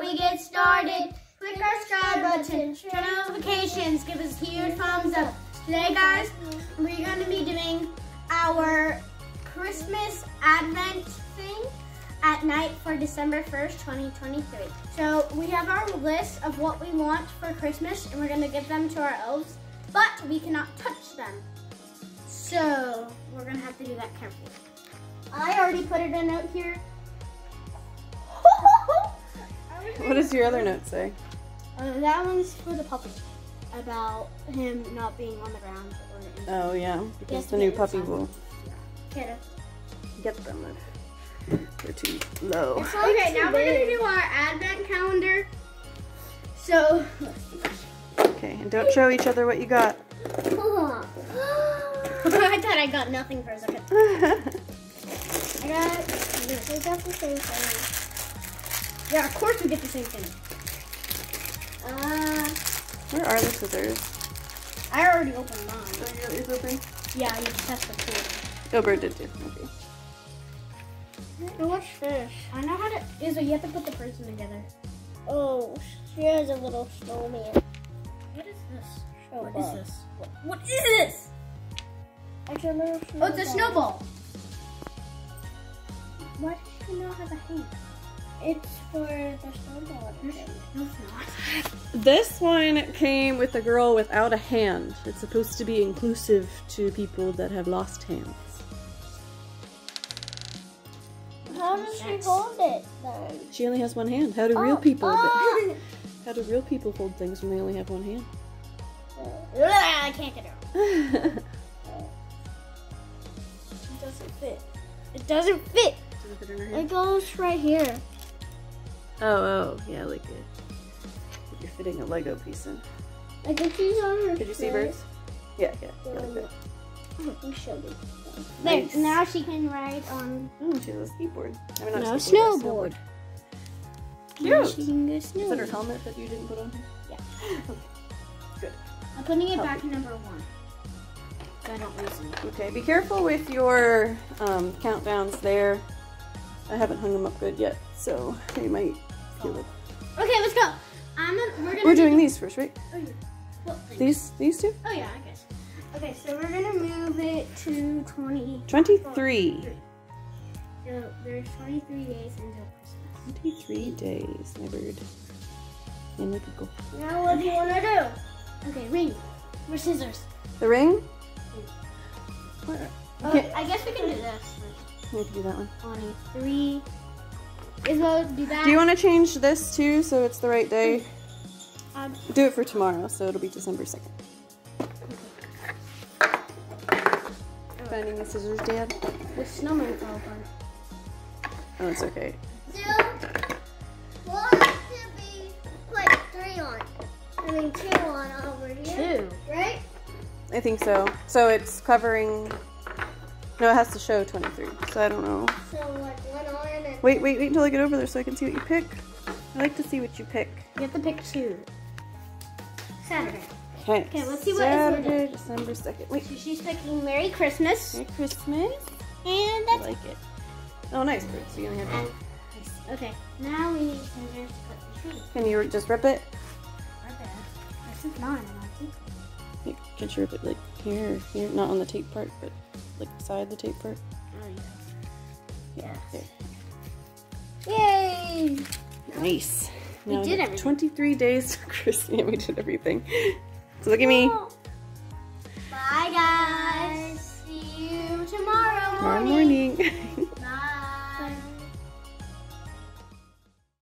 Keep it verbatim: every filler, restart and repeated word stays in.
before we get started, click our subscribe button, turn on notifications, give us a huge thumbs up. Today guys, we're going to be doing our Christmas Advent thing at night for December first, twenty twenty-three. So we have our list of what we want for Christmas and we're going to give them to our elves, but we cannot touch them. So we're going to have to do that carefully. I already put in a note here. What does your other note say? Uh, that one's for the puppy, about him not being on the ground. Or oh yeah, because the new puppy will yeah. get them if they're too low. Like okay, too now big. We're going to do our advent calendar. So, okay, and don't show each other what you got. I thought I got nothing for a second. I got, we got the same thing. Yeah, of course we get the same thing. Uh, Where are the scissors? I already opened mine. Are yours open? Yeah, you just have to pull it. Oh, Bird did too. Okay. Now what's this? I know how to... Izzo, you have to put the person together. Oh, here's a little snowman. What is this? Snowball. What is this? What, what is this? It's a little snowball. Oh, it's a snowball. Why does she not have a hand? It's for the snowball. This one came with a girl without a hand. It's supposed to be inclusive to people that have lost hands. How does she hold it then? She only has one hand. How do oh, real people oh. How do real people hold things when they only have one hand? I can't get it. It doesn't fit. It doesn't fit. It, it goes right here. Oh, oh, yeah, like a, you're fitting a Lego piece in. I think she's on her. Could you see Birds? Yeah, yeah. yeah like that. Oh, you showed me. There, nice. Now she can ride on. Oh, she has a skateboard. I mean, not no, skateboard, snowboard. Cute. She can go snowboard. Is that her helmet that you didn't put on? Yeah. Okay. Good. I'm putting it Help back in number one. So I don't lose it. Okay, be careful with your um, countdowns there. I haven't hung them up good yet, so they might feel it. Okay, let's go. I'm gonna, we're gonna we're doing these first, right? Oh, yeah. Well, these, these two? Oh, yeah, I guess. Okay, so we're going to move it to twenty-three. So there's twenty-three days until Christmas. twenty-three days, my bird. And my pickle. Now what do you want to do? Okay, ring. We're scissors. The ring? Yeah. Okay. Oh, I guess we can do this first. We have to do that one. twenty-three. Izzo, do that. Do you want to change this too so it's the right day? Um, do it for tomorrow so it'll be December second. Okay. Finding the scissors, Dad? With snowman all apart. Oh, it's okay. So, we'll have to be put three on. I mean, two on over here. Two? Right? I think so. So it's covering. No, it has to show twenty-three, so I don't know. So like one on and wait, wait, wait until I get over there so I can see what you pick. I like to see what you pick. You have to pick two. Saturday. Okay, okay let's see what Saturday, is Saturday, December second. Wait. So she's picking Merry Christmas. Merry Christmas. And that's I like it. Oh, nice. So you only have one. Nice. Okay, now we need scissors to cut the tree. Can you just rip it? Rip it. This is mine. You can rip it like here, here, not on the tape part, but like beside the tape part. Oh yeah. Yeah. There. Yay! Nice. We now did we everything. twenty-three days to Christmas. Yeah, we did everything. So look at me. Bye guys. See you tomorrow morning. Tomorrow morning.